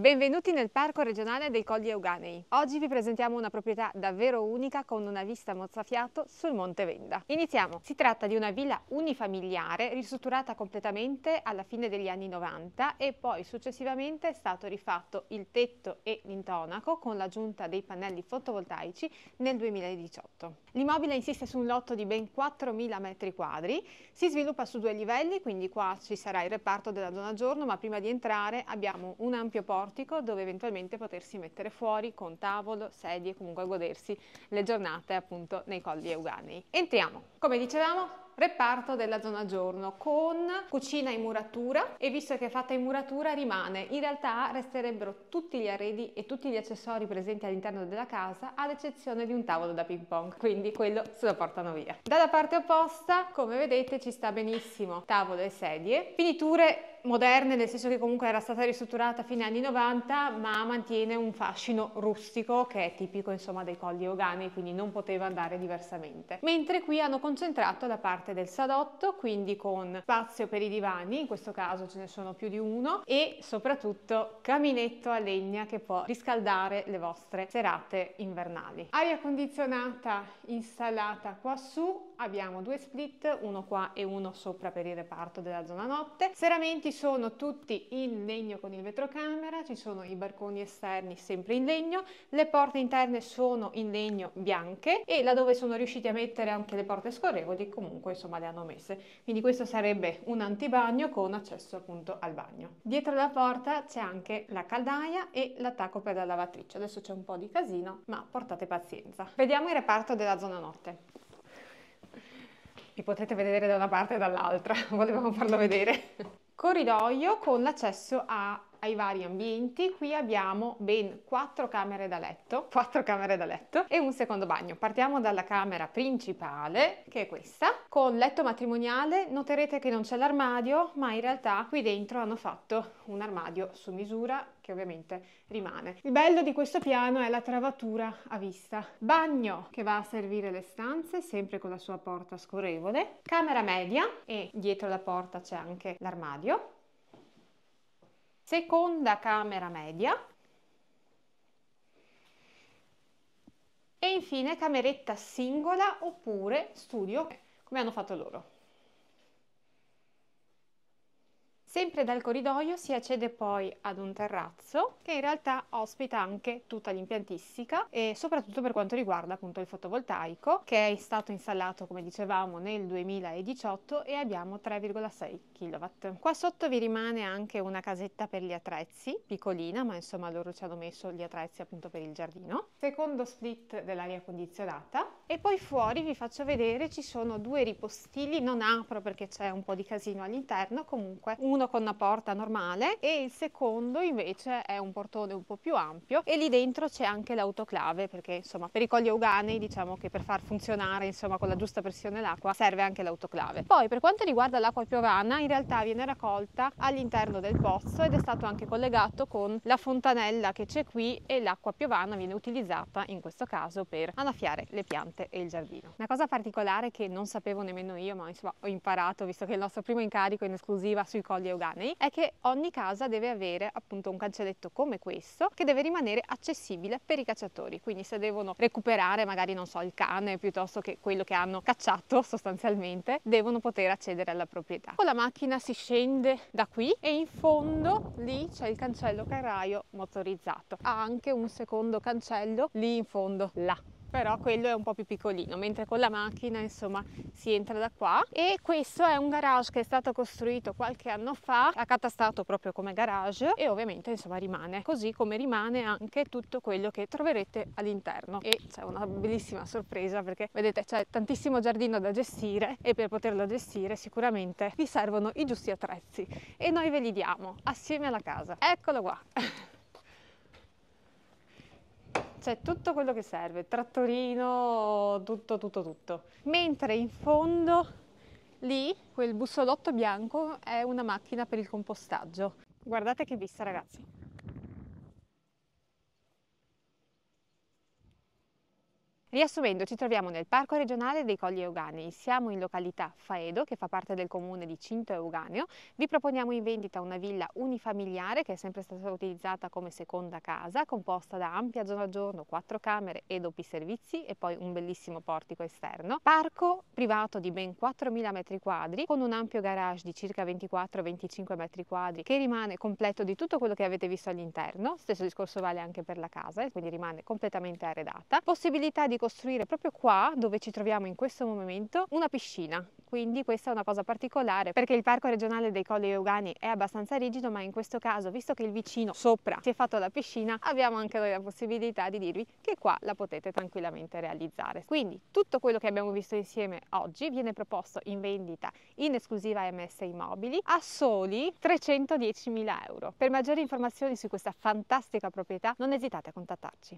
Benvenuti nel Parco Regionale dei Colli Euganei. Oggi vi presentiamo una proprietà davvero unica con una vista mozzafiato sul Monte Venda. Iniziamo! Si tratta di una villa unifamiliare ristrutturata completamente alla fine degli anni 90 e poi successivamente è stato rifatto il tetto e l'intonaco con l'aggiunta dei pannelli fotovoltaici nel 2018. L'immobile insiste su un lotto di ben 4.000 metri quadri, si sviluppa su due livelli, quindi qua ci sarà il reparto della zona giorno, ma prima di entrare abbiamo un ampio portico dove eventualmente potersi mettere fuori con tavolo, sedie, comunque godersi le giornate appunto nei Colli Euganei. Entriamo! Come dicevamo, reparto della zona giorno con cucina in muratura, e visto che è fatta in muratura rimane, in realtà resterebbero tutti gli arredi e tutti gli accessori presenti all'interno della casa ad eccezione di un tavolo da ping pong, quindi quello se lo portano via. Dalla parte opposta, come vedete, ci sta benissimo tavolo e sedie, finiture moderne, nel senso che comunque era stata ristrutturata a fine anni 90 ma mantiene un fascino rustico che è tipico insomma dei Colli Euganei, quindi non poteva andare diversamente. Mentre qui hanno concentrato la parte del salotto, quindi con spazio per i divani, in questo caso ce ne sono più di uno, e soprattutto caminetto a legna che può riscaldare le vostre serate invernali. Aria condizionata installata qua su. Abbiamo due split, uno qua e uno sopra per il reparto della zona notte. Serramenti sono tutti in legno con il vetrocamera, ci sono i balconi esterni sempre in legno, le porte interne sono in legno bianche e laddove sono riusciti a mettere anche le porte scorrevoli, comunque insomma le hanno messe. Quindi questo sarebbe un antibagno con accesso appunto al bagno. Dietro la porta c'è anche la caldaia e l'attacco per la lavatrice. Adesso c'è un po' di casino, ma portate pazienza. Vediamo il reparto della zona notte. Vi potrete vedere da una parte e dall'altra, volevamo farlo vedere. Corridoio con l'accesso ai vari ambienti. Qui abbiamo ben 4 camere da letto e un secondo bagno. Partiamo dalla camera principale, che è questa, con letto matrimoniale. Noterete che non c'è l'armadio, ma in realtà qui dentro hanno fatto un armadio su misura che ovviamente rimane. Il bello di questo piano è la travatura a vista. Bagno che va a servire le stanze, sempre con la sua porta scorrevole. Camera media, e dietro la porta c'è anche l'armadio. Seconda camera media e infine cameretta singola oppure studio, come hanno fatto loro. Sempre dal corridoio si accede poi ad un terrazzo che in realtà ospita anche tutta l'impiantistica e soprattutto per quanto riguarda appunto il fotovoltaico, che è stato installato come dicevamo nel 2018 e abbiamo 3,6 kW. Qua sotto vi rimane anche una casetta per gli attrezzi, piccolina, ma insomma loro ci hanno messo gli attrezzi appunto per il giardino. Secondo split dell'aria condizionata, e poi fuori vi faccio vedere, ci sono due ripostigli, non apro perché c'è un po' di casino all'interno, comunque uno con una porta normale e il secondo invece è un portone un po' più ampio, e lì dentro c'è anche l'autoclave, perché insomma per i Colli Euganei diciamo che per far funzionare insomma con la giusta pressione l'acqua serve anche l'autoclave. Poi per quanto riguarda l'acqua piovana, in realtà viene raccolta all'interno del pozzo ed è stato anche collegato con la fontanella che c'è qui, e l'acqua piovana viene utilizzata in questo caso per annaffiare le piante e il giardino. Una cosa particolare che non sapevo nemmeno io, ma insomma ho imparato visto che il nostro primo incarico in esclusiva sui Colli Euganei, è che ogni casa deve avere appunto un cancelletto come questo, che deve rimanere accessibile per i cacciatori, quindi se devono recuperare magari non so il cane piuttosto che quello che hanno cacciato sostanzialmente, devono poter accedere alla proprietà. Con la macchina si scende da qui e in fondo lì c'è il cancello carraio motorizzato, ha anche un secondo cancello lì in fondo là, però quello è un po' più piccolino, mentre con la macchina insomma si entra da qua. E questo è un garage che è stato costruito qualche anno fa, accatastato proprio come garage, e ovviamente insomma rimane così come rimane anche tutto quello che troverete all'interno. E c'è una bellissima sorpresa perché vedete c'è tantissimo giardino da gestire, e per poterlo gestire sicuramente vi servono i giusti attrezzi e noi ve li diamo assieme alla casa. Eccolo qua! C'è tutto quello che serve, trattorino, tutto. Mentre in fondo, lì, quel bussolotto bianco è una macchina per il compostaggio. Guardate che vista, ragazzi! Riassumendo, ci troviamo nel Parco Regionale dei Colli Euganei, siamo in località Faedo, che fa parte del comune di Cinto Euganeo. Vi proponiamo in vendita una villa unifamiliare che è sempre stata utilizzata come seconda casa, composta da ampia zona giorno, 4 camere e doppi servizi e poi un bellissimo portico esterno. Parco privato di ben 4.000 m2 con un ampio garage di circa 24-25 m2 che rimane completo di tutto quello che avete visto all'interno. Stesso discorso vale anche per la casa, quindi rimane completamente arredata. Possibilità di costruire proprio qua dove ci troviamo in questo momento una piscina, quindi questa è una cosa particolare perché il Parco Regionale dei Colli Euganei è abbastanza rigido, ma in questo caso, visto che il vicino sopra si è fatto la piscina, abbiamo anche noi la possibilità di dirvi che qua la potete tranquillamente realizzare. Quindi tutto quello che abbiamo visto insieme oggi viene proposto in vendita in esclusiva a MS Immobili a soli 310.000 euro. Per maggiori informazioni su questa fantastica proprietà non esitate a contattarci.